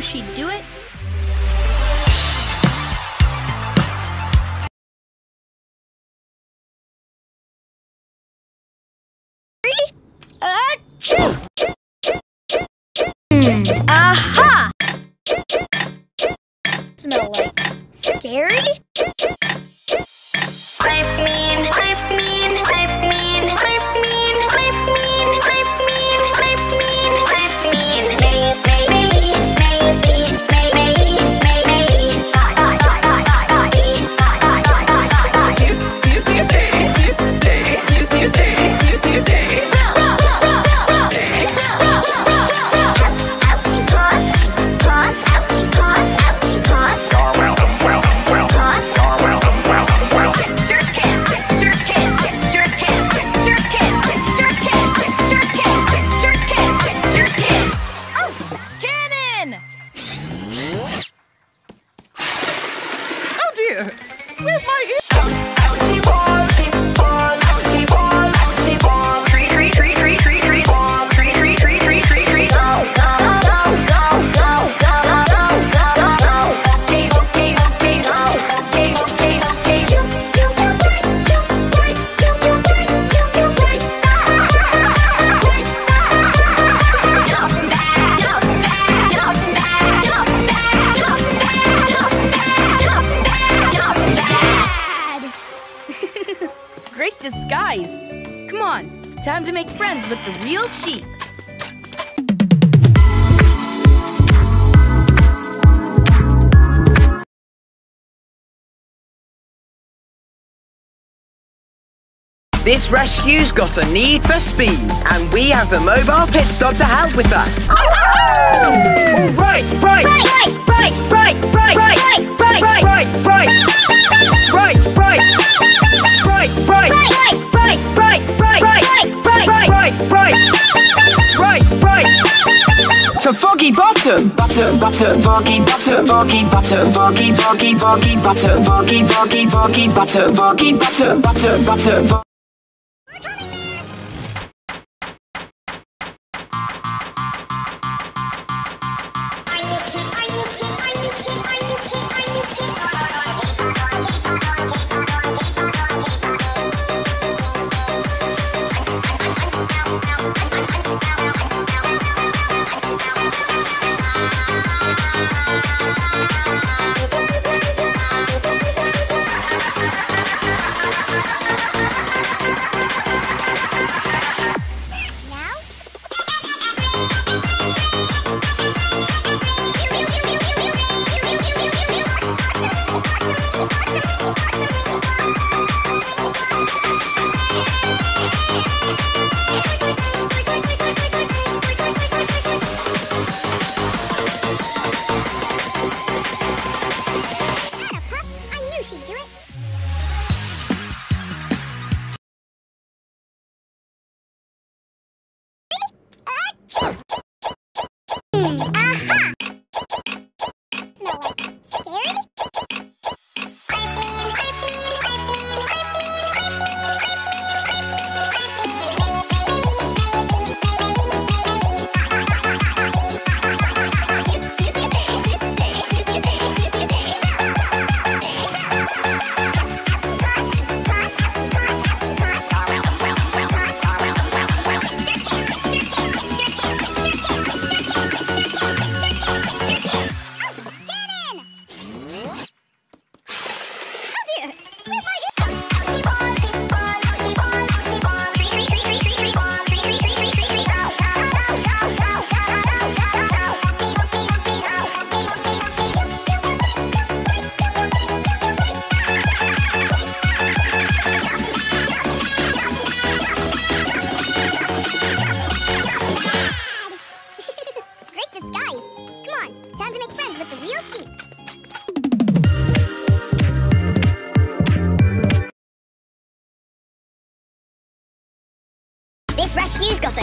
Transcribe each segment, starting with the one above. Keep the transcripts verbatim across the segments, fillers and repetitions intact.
She'd do it. Mm. Aha! Smell like scary? Where's my great disguise! Come on, time to make friends with the real sheep. This rescue's got a need for speed, and we have the mobile pit stop to help with that. All right, right, right, right, right, right, right, right, right, right, right, right, right, right. To foggy bottom, butter, butter, foggy, butter, foggy, butter, foggy, foggy, foggy, butter, foggy, foggy, foggy, butter, foggy, butter, butter, butter.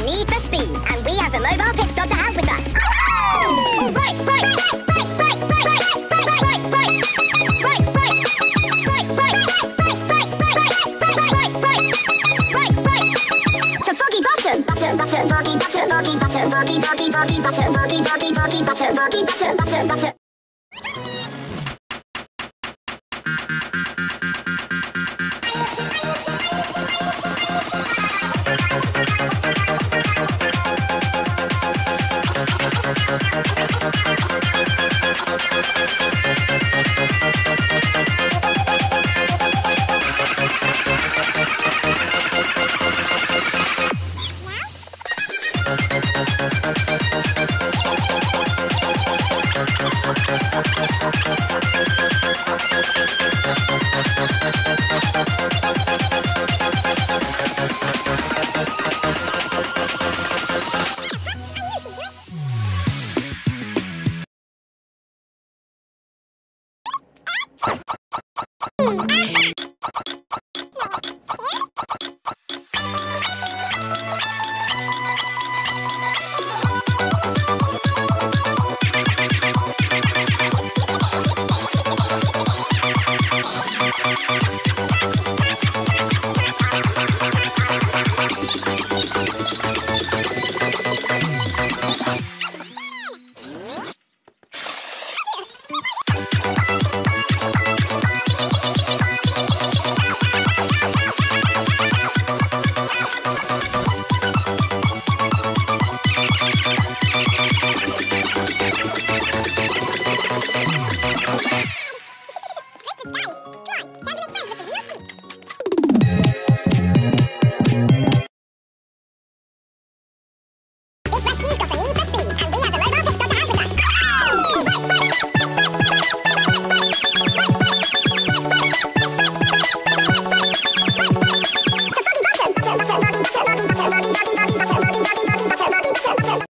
need for speed, and we have the mobile pit stop to help with that. Oh, right, right, right, right, right, right, right, right, right, right, right, right, right, right, right, right, to Foggy Bottom, butter, butter, Foggy Butter, Foggy Butter, Foggy, Foggy, Foggy Butter, Foggy, Foggy, Butter, Foggy, Butter, Butter, Butter.